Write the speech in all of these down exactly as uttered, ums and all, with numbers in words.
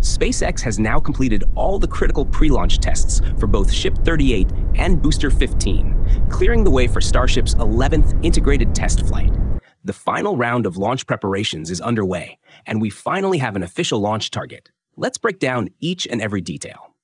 SpaceX has now completed all the critical pre-launch tests for both Ship thirty-eight and Booster fifteen, clearing the way for Starship's eleventh integrated test flight. The final round of launch preparations is underway, and we finally have an official launch target. Let's break down each and every detail.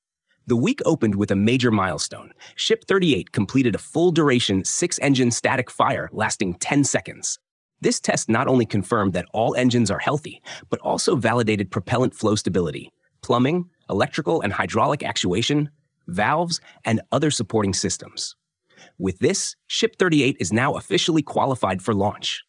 The week opened with a major milestone. Ship thirty-eight completed a full-duration six-engine static fire lasting ten seconds. This test not only confirmed that all engines are healthy, but also validated propellant flow stability, plumbing, electrical and hydraulic actuation, valves, and other supporting systems. With this, Ship thirty-eight is now officially qualified for launch.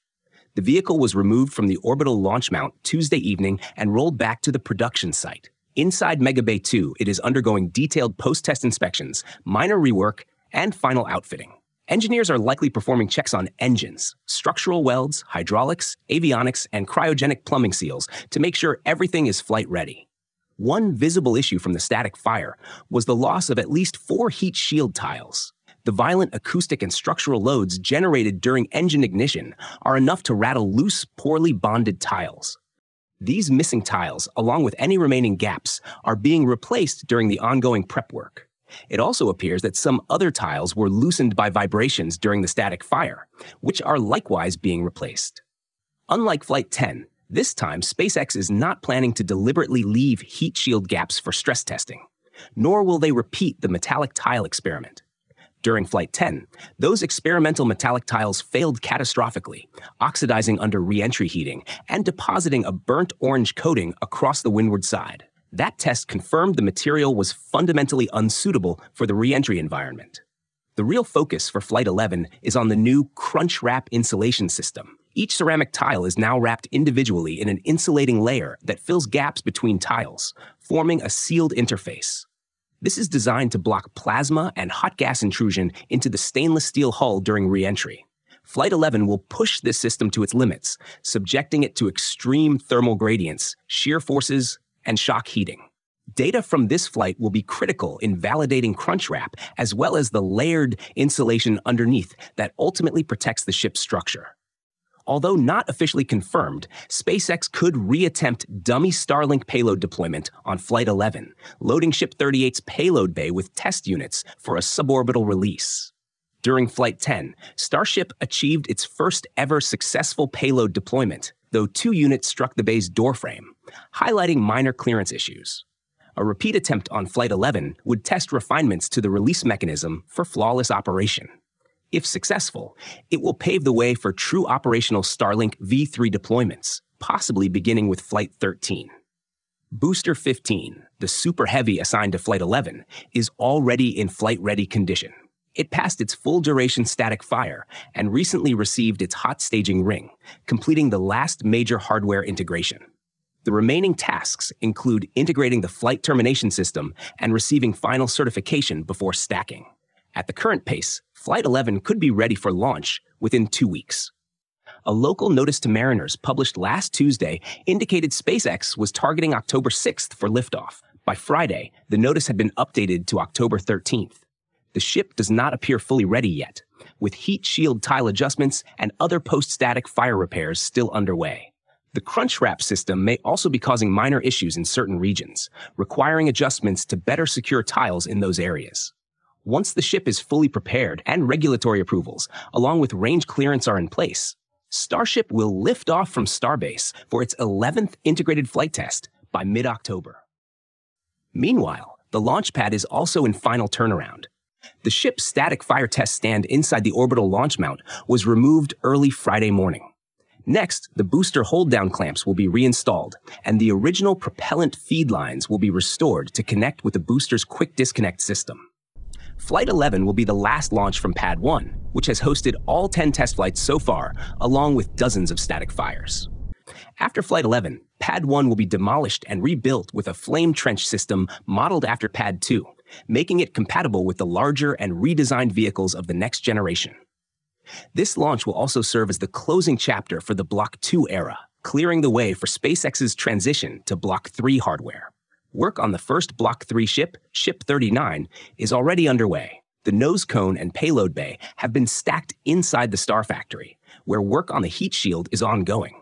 The vehicle was removed from the orbital launch mount Tuesday evening and rolled back to the production site. Inside Mega Bay two, it is undergoing detailed post-test inspections, minor rework, and final outfitting. Engineers are likely performing checks on engines, structural welds, hydraulics, avionics, and cryogenic plumbing seals to make sure everything is flight ready. One visible issue from the static fire was the loss of at least four heat shield tiles. The violent acoustic and structural loads generated during engine ignition are enough to rattle loose, poorly bonded tiles. These missing tiles, along with any remaining gaps, are being replaced during the ongoing prep work. It also appears that some other tiles were loosened by vibrations during the static fire, which are likewise being replaced. Unlike Flight ten, this time SpaceX is not planning to deliberately leave heat shield gaps for stress testing, nor will they repeat the metallic tile experiment. During Flight ten, those experimental metallic tiles failed catastrophically, oxidizing under re-entry heating and depositing a burnt orange coating across the windward side. That test confirmed the material was fundamentally unsuitable for the re-entry environment. The real focus for Flight eleven is on the new Crunch Wrap insulation system. Each ceramic tile is now wrapped individually in an insulating layer that fills gaps between tiles, forming a sealed interface. This is designed to block plasma and hot gas intrusion into the stainless steel hull during re-entry. Flight eleven will push this system to its limits, subjecting it to extreme thermal gradients, shear forces, and shock heating. Data from this flight will be critical in validating Crunch Wrap as well as the layered insulation underneath that ultimately protects the ship's structure. Although not officially confirmed, SpaceX could reattempt dummy Starlink payload deployment on Flight eleven, loading Ship thirty-eight's payload bay with test units for a suborbital release. During Flight ten, Starship achieved its first ever successful payload deployment, though two units struck the bay's doorframe, highlighting minor clearance issues. A repeat attempt on Flight eleven would test refinements to the release mechanism for flawless operation. If successful, it will pave the way for true operational Starlink V three deployments, possibly beginning with Flight thirteen. Booster fifteen, the Super Heavy assigned to Flight eleven, is already in flight-ready condition. It passed its full-duration static fire and recently received its hot staging ring, completing the last major hardware integration. The remaining tasks include integrating the flight termination system and receiving final certification before stacking. At the current pace, Flight eleven could be ready for launch within two weeks. A local notice to mariners published last Tuesday indicated SpaceX was targeting October sixth for liftoff. By Friday, the notice had been updated to October thirteenth. The ship does not appear fully ready yet, with heat shield tile adjustments and other post-static fire repairs still underway. The Crunch Wrap system may also be causing minor issues in certain regions, requiring adjustments to better secure tiles in those areas. Once the ship is fully prepared and regulatory approvals, along with range clearance, are in place, Starship will lift off from Starbase for its eleventh integrated flight test by mid-October. Meanwhile, the launch pad is also in final turnaround. The ship's static fire test stand inside the orbital launch mount was removed early Friday morning. Next, the booster hold-down clamps will be reinstalled, and the original propellant feed lines will be restored to connect with the booster's quick disconnect system. Flight eleven will be the last launch from Pad one, which has hosted all ten test flights so far, along with dozens of static fires. After Flight eleven, Pad one will be demolished and rebuilt with a flame trench system modeled after Pad two, making it compatible with the larger and redesigned vehicles of the next generation. This launch will also serve as the closing chapter for the Block two era, clearing the way for SpaceX's transition to Block three hardware. Work on the first Block three ship, Ship thirty-nine, is already underway. The nose cone and payload bay have been stacked inside the Star Factory, where work on the heat shield is ongoing.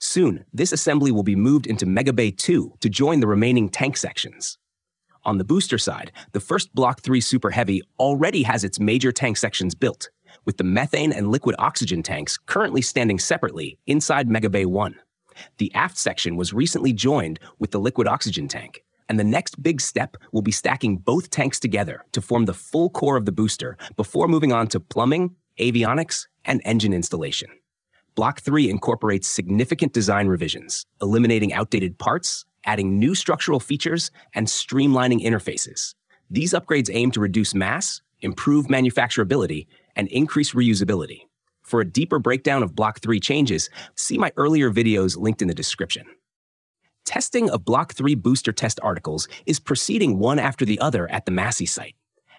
Soon, this assembly will be moved into Mega Bay two to join the remaining tank sections. On the booster side, the first Block three Super Heavy already has its major tank sections built, with the methane and liquid oxygen tanks currently standing separately inside Mega Bay one. The aft section was recently joined with the liquid oxygen tank, and the next big step will be stacking both tanks together to form the full core of the booster before moving on to plumbing, avionics, and engine installation. Block three incorporates significant design revisions, eliminating outdated parts, adding new structural features, and streamlining interfaces. These upgrades aim to reduce mass, improve manufacturability, and increase reusability. For a deeper breakdown of Block three changes, see my earlier videos linked in the description. Testing of Block three booster test articles is proceeding one after the other at the Massey site.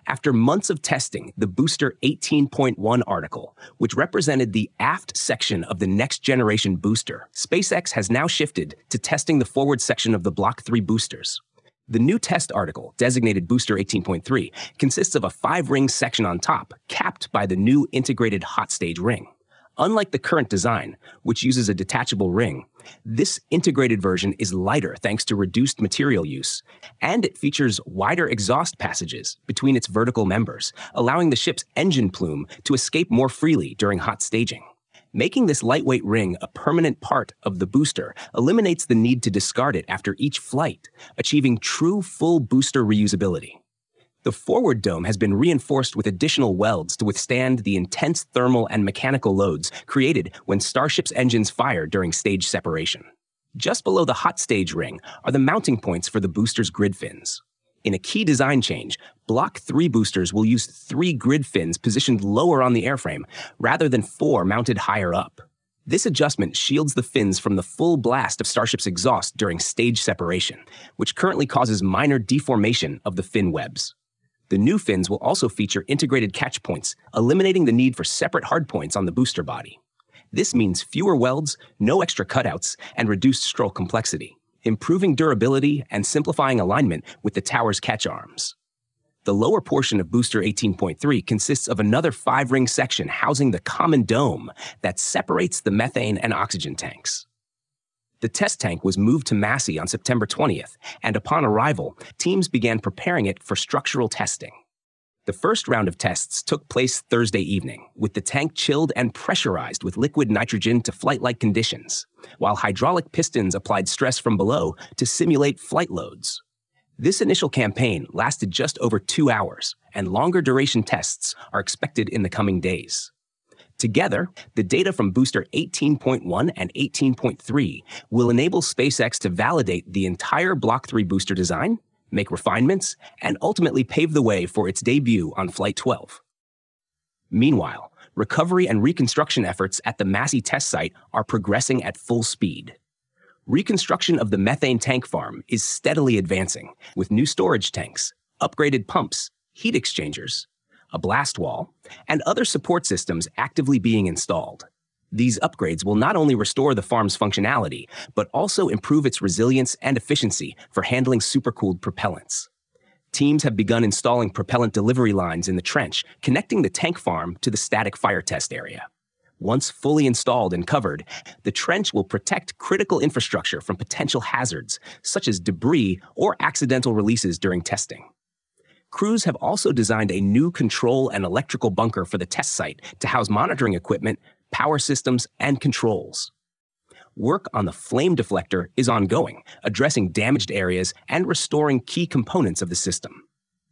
After months of testing, the Booster eighteen point one article, which represented the aft section of the next-generation booster, SpaceX has now shifted to testing the forward section of the Block three boosters. The new test article, designated Booster eighteen point three, consists of a five-ring section on top, capped by the new integrated hot stage ring. Unlike the current design, which uses a detachable ring, this integrated version is lighter thanks to reduced material use, and it features wider exhaust passages between its vertical members, allowing the ship's engine plume to escape more freely during hot staging. Making this lightweight ring a permanent part of the booster eliminates the need to discard it after each flight, achieving true full booster reusability. The forward dome has been reinforced with additional welds to withstand the intense thermal and mechanical loads created when Starship's engines fire during stage separation. Just below the hot stage ring are the mounting points for the booster's grid fins. In a key design change, Block three boosters will use three grid fins positioned lower on the airframe, rather than four mounted higher up. This adjustment shields the fins from the full blast of Starship's exhaust during stage separation, which currently causes minor deformation of the fin webs. The new fins will also feature integrated catch points, eliminating the need for separate hardpoints on the booster body. This means fewer welds, no extra cutouts, and reduced stroll complexity, improving durability and simplifying alignment with the tower's catch arms. The lower portion of Booster eighteen point three consists of another five-ring section housing the common dome that separates the methane and oxygen tanks. The test tank was moved to Massey on September twentieth, and upon arrival, teams began preparing it for structural testing. The first round of tests took place Thursday evening, with the tank chilled and pressurized with liquid nitrogen to flight-like conditions, while hydraulic pistons applied stress from below to simulate flight loads. This initial campaign lasted just over two hours, and longer-duration tests are expected in the coming days. Together, the data from Booster eighteen point one and eighteen point three will enable SpaceX to validate the entire Block three booster design, make refinements, and ultimately pave the way for its debut on Flight twelve. Meanwhile, recovery and reconstruction efforts at the Massey test site are progressing at full speed. Reconstruction of the methane tank farm is steadily advancing, with new storage tanks, upgraded pumps, heat exchangers, a blast wall, and other support systems actively being installed. These upgrades will not only restore the farm's functionality, but also improve its resilience and efficiency for handling supercooled propellants. Teams have begun installing propellant delivery lines in the trench, connecting the tank farm to the static fire test area. Once fully installed and covered, the trench will protect critical infrastructure from potential hazards, such as debris or accidental releases during testing. Crews have also designed a new control and electrical bunker for the test site to house monitoring equipment, power systems, and controls. Work on the flame deflector is ongoing, addressing damaged areas and restoring key components of the system.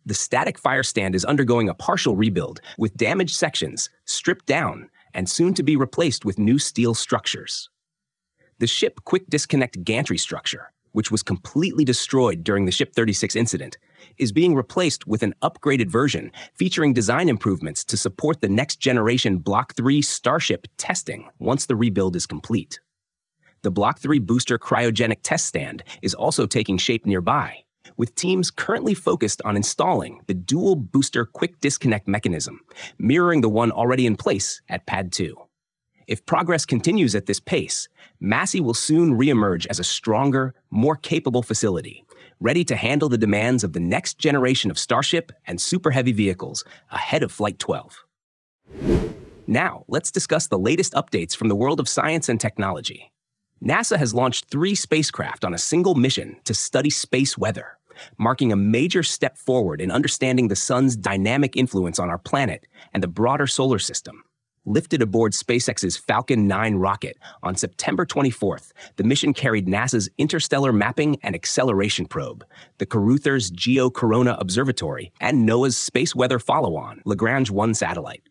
The static fire stand is undergoing a partial rebuild, with damaged sections stripped down and soon to be replaced with new steel structures. The ship quick disconnect gantry structure, which was completely destroyed during the Ship thirty-six incident, is being replaced with an upgraded version featuring design improvements to support the next-generation Block three Starship testing once the rebuild is complete. The Block three booster cryogenic test stand is also taking shape nearby, with teams currently focused on installing the dual booster quick disconnect mechanism, mirroring the one already in place at Pad two. If progress continues at this pace, Massey will soon reemerge as a stronger, more capable facility, ready to handle the demands of the next generation of Starship and Super Heavy vehicles ahead of Flight twelve. Now, let's discuss the latest updates from the world of science and technology. NASA has launched three spacecraft on a single mission to study space weather, marking a major step forward in understanding the sun's dynamic influence on our planet and the broader solar system. Lifted aboard SpaceX's Falcon nine rocket on September twenty-fourth, the mission carried NASA's Interstellar Mapping and Acceleration Probe, the Carruthers GeoCorona Observatory, and NOAA's Space Weather Follow-on, Lagrange one satellite.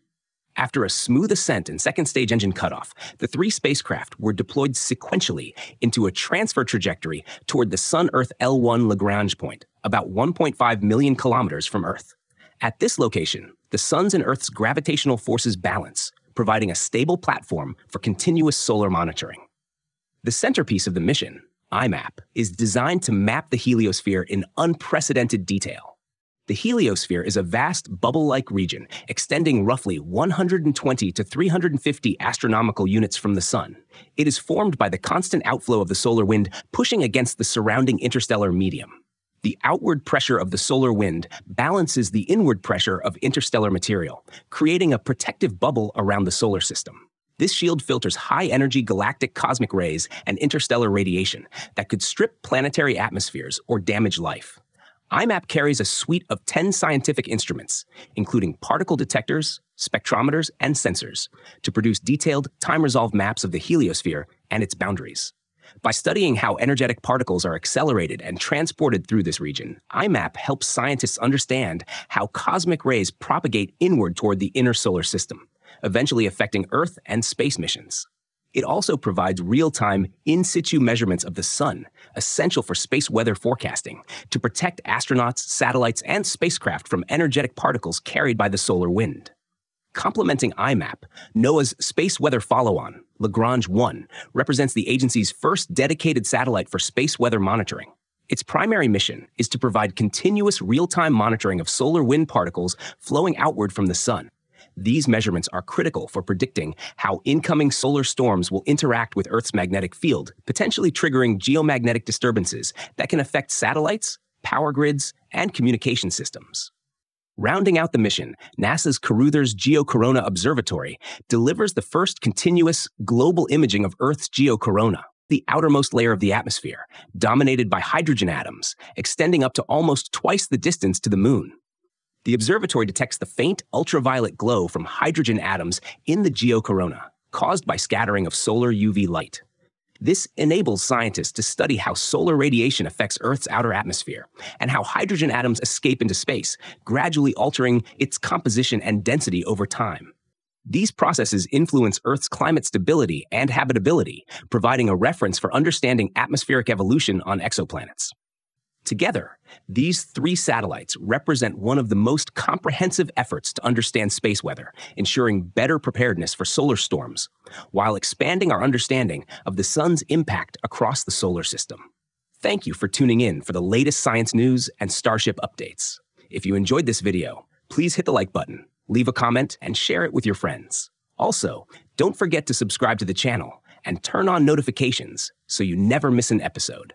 After a smooth ascent and second-stage engine cutoff, the three spacecraft were deployed sequentially into a transfer trajectory toward the Sun-Earth L one Lagrange point, about one point five million kilometers from Earth. At this location, the Sun's and Earth's gravitational forces balance, providing a stable platform for continuous solar monitoring. The centerpiece of the mission, I MAP, is designed to map the heliosphere in unprecedented detail. The heliosphere is a vast bubble-like region extending roughly one hundred twenty to three hundred fifty astronomical units from the Sun. It is formed by the constant outflow of the solar wind pushing against the surrounding interstellar medium. The outward pressure of the solar wind balances the inward pressure of interstellar material, creating a protective bubble around the solar system. This shield filters high-energy galactic cosmic rays and interstellar radiation that could strip planetary atmospheres or damage life. I MAP carries a suite of ten scientific instruments, including particle detectors, spectrometers, and sensors, to produce detailed, time-resolved maps of the heliosphere and its boundaries. By studying how energetic particles are accelerated and transported through this region, I MAP helps scientists understand how cosmic rays propagate inward toward the inner solar system, eventually affecting Earth and space missions. It also provides real-time, in-situ measurements of the sun, essential for space weather forecasting, to protect astronauts, satellites, and spacecraft from energetic particles carried by the solar wind. Complementing I MAP, NOAA's Space Weather Follow-on, Lagrange one, represents the agency's first dedicated satellite for space weather monitoring. Its primary mission is to provide continuous real-time monitoring of solar wind particles flowing outward from the sun. These measurements are critical for predicting how incoming solar storms will interact with Earth's magnetic field, potentially triggering geomagnetic disturbances that can affect satellites, power grids, and communication systems. Rounding out the mission, NASA's Carruthers GeoCorona Observatory delivers the first continuous global imaging of Earth's geocorona, the outermost layer of the atmosphere, dominated by hydrogen atoms, extending up to almost twice the distance to the Moon. The observatory detects the faint ultraviolet glow from hydrogen atoms in the geocorona, caused by scattering of solar U V light. This enables scientists to study how solar radiation affects Earth's outer atmosphere and how hydrogen atoms escape into space, gradually altering its composition and density over time. These processes influence Earth's climate stability and habitability, providing a reference for understanding atmospheric evolution on exoplanets. Together, these three satellites represent one of the most comprehensive efforts to understand space weather, ensuring better preparedness for solar storms, while expanding our understanding of the sun's impact across the solar system. Thank you for tuning in for the latest science news and Starship updates. If you enjoyed this video, please hit the like button, leave a comment, and share it with your friends. Also, don't forget to subscribe to the channel and turn on notifications so you never miss an episode.